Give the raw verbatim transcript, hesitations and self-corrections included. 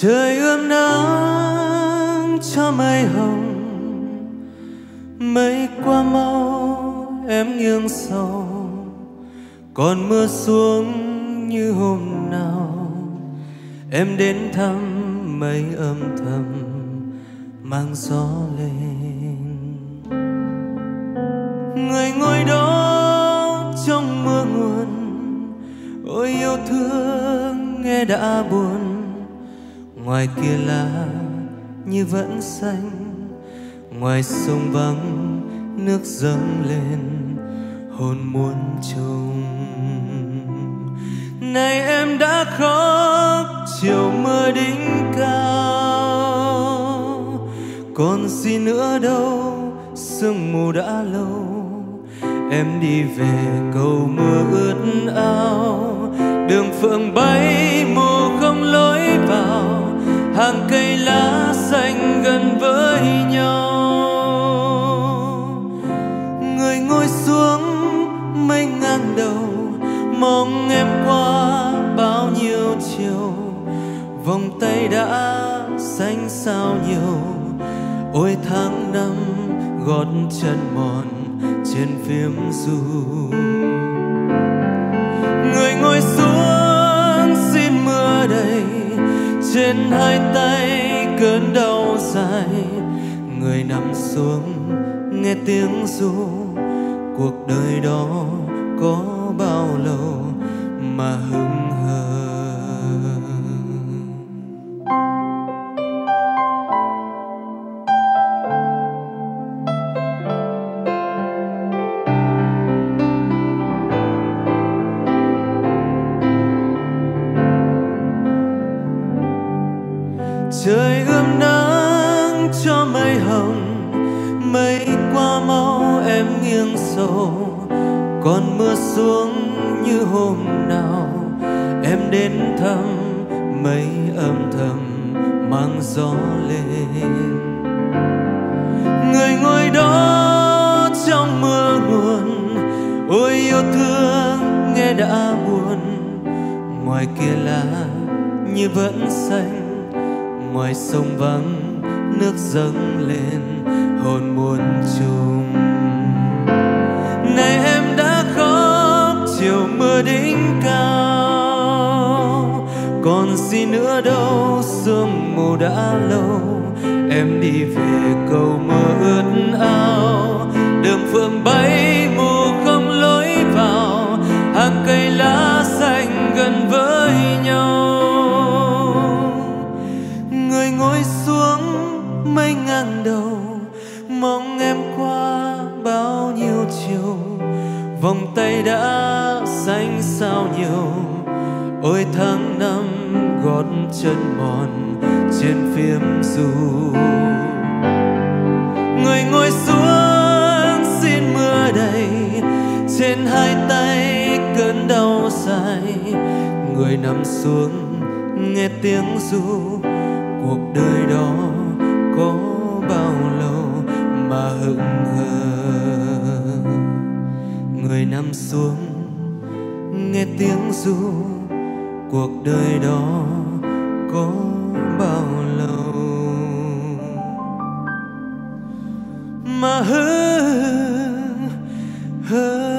Trời ươm nắng cho mây hồng, mây qua mau em nghiêng sầu, còn mưa xuống như hôm nào em đến thăm mây âm thầm mang gió lên. Người ngồi đó trong mưa nguồn, ôi yêu thương nghe đã buồn. Ngoài kia lá như vẫn xanh, ngoài sông vắng nước dâng lên hồn muôn trùng. Này em đã khóc chiều mưa đỉnh cao, còn gì nữa đâu sương mù đã lâu. Em đi về cầu mưa ướt ao, đường phượng bay mù không lối vào. Hàng cây lá xanh gần với nhau, người ngồi xuống mây ngang đầu, mong em qua bao nhiêu chiều. Vòng tay đã xanh sao nhiều, ôi tháng năm gót chân mòn trên phím ru. Người ngồi xuống xin mưa đầy trên hai tay cơn đau dài. Người nằm xuống nghe tiếng ru, cuộc đời đó có bao lâu mà hững hờ. Trời ươm nắng cho mây hồng, mây qua mau em nghiêng sầu, còn mưa xuống như hôm nào em đến thăm mây âm thầm mang gió lên. Người ngồi đó trong mưa nguồn, ôi yêu thương nghe đã buồn. Ngoài kia lá như vẫn xanh, ngoài sông vắng nước dâng lên hồn muôn trùng. Này em đã khóc chiều mưa đỉnh cao, còn gì nữa đâu sương mù đã lâu. Em đi về cầu mưa ướt ao, đường phượng bay mù không lối vào. Hàng cây lá xanh gần với nhau, ngồi xuống mây ngang đầu, mong em qua bao nhiêu chiều. Vòng tay đã xanh sao nhiều, ôi tháng năm gót chân mòn trên phím ru. Người ngồi xuống xin mưa đầy trên hai tay cơn đau dài. Người nằm xuống nghe tiếng ru, cuộc đời đó có bao lâu mà hững hờ. Người nằm xuống nghe tiếng ru, cuộc đời đó có bao lâu mà hững hờ.